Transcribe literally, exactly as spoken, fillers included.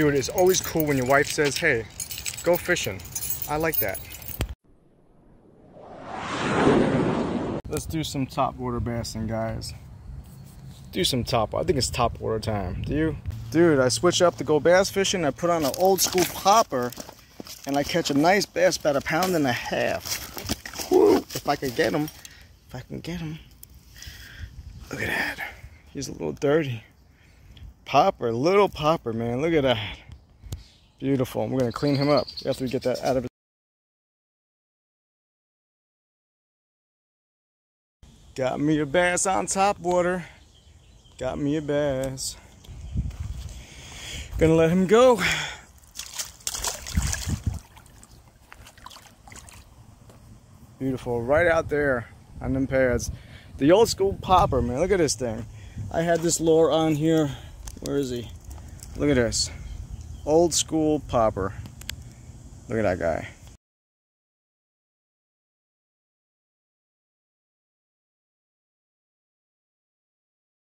Dude, it's always cool when your wife says, hey, go fishing. I like that. Let's do some topwater bassing, guys. Do some top. I think it's topwater time. Do you? Dude, I switch up to go bass fishing. I put on an old school popper, and I catch a nice bass, about a pound and a half. Woo! If I can get him. If I can get him. Look at that. He's a little dirty. Popper, little popper, man. Look at that. Beautiful. We're gonna clean him up after we get that out of his. Got me a bass on top water. Got me a bass. Gonna let him go. Beautiful, right out there on them pads. The old school popper, man, look at this thing. I had this lure on here. Where is he? Look at this. Old school popper. Look at that guy.